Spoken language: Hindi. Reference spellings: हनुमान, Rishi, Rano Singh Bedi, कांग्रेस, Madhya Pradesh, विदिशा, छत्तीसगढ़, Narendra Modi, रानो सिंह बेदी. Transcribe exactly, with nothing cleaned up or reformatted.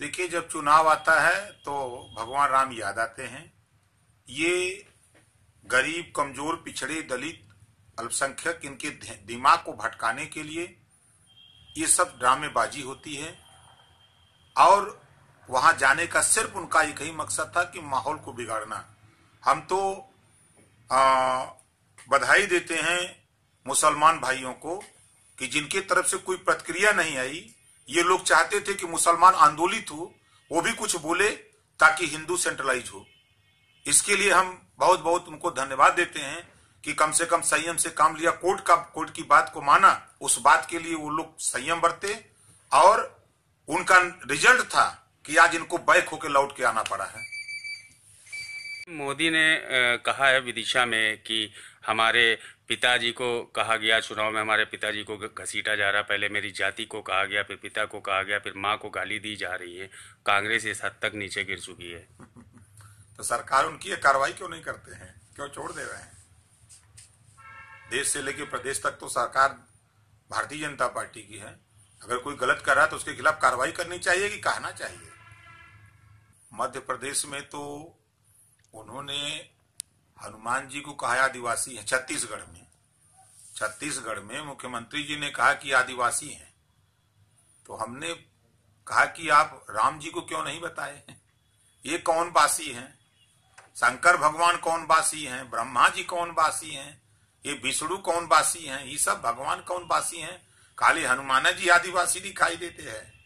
देखिए, जब चुनाव आता है तो भगवान राम याद आते हैं। ये गरीब, कमजोर, पिछड़े, दलित, अल्पसंख्यक, इनके दिमाग को भटकाने के लिए ये सब ड्रामेबाजी होती है। और वहां जाने का सिर्फ उनका एक ही मकसद था कि माहौल को बिगाड़ना। हम तो आ, बधाई देते हैं मुसलमान भाइयों को कि जिनकी तरफ से कोई प्रतिक्रिया नहीं आई। ये लोग चाहते थे कि मुसलमान आंदोलित हो, वो भी कुछ बोले ताकि हिंदू सेंट्रलाइज हो। इसके लिए हम बहुत बहुत उनको धन्यवाद देते हैं कि कम से कम संयम से काम लिया, कोर्ट का कोर्ट की बात को माना। उस बात के लिए वो लोग संयम बरते और उनका रिजल्ट था कि आज इनको बैक होकर लौट के आना पड़ा है। मोदी ने कहा है विदिशा में कि हमारे पिताजी को कहा गया, चुनाव में हमारे पिताजी को घसीटा जा रहा, पहले मेरी जाति को कहा गया, फिर पिता को कहा गया, फिर माँ को गाली दी जा रही है। कांग्रेस इस हद तक नीचे गिर चुकी है, तो सरकार उनकी कार्रवाई क्यों नहीं करते हैं, क्यों छोड़ दे रहे हैं? देश से लेकर प्रदेश तक तो सरकार भारतीय जनता पार्टी की है। अगर कोई गलत कर रहा है तो उसके खिलाफ कार्रवाई करनी चाहिए कि कहना चाहिए। मध्य प्रदेश में तो उन्होंने हनुमान जी को कहा आदिवासी है। छत्तीसगढ़ में छत्तीसगढ़ में मुख्यमंत्री जी ने कहा कि आदिवासी हैं, तो हमने कहा कि आप राम जी को क्यों नहीं बताए हैं? ये कौन बासी हैं? शंकर भगवान कौन बासी हैं? ब्रह्मा जी कौन बासी हैं? ये विष्णु कौन बासी हैं? ये सब भगवान कौन बासी हैं? खाली हनुमान जी आदिवासी दिखाई देते हैं।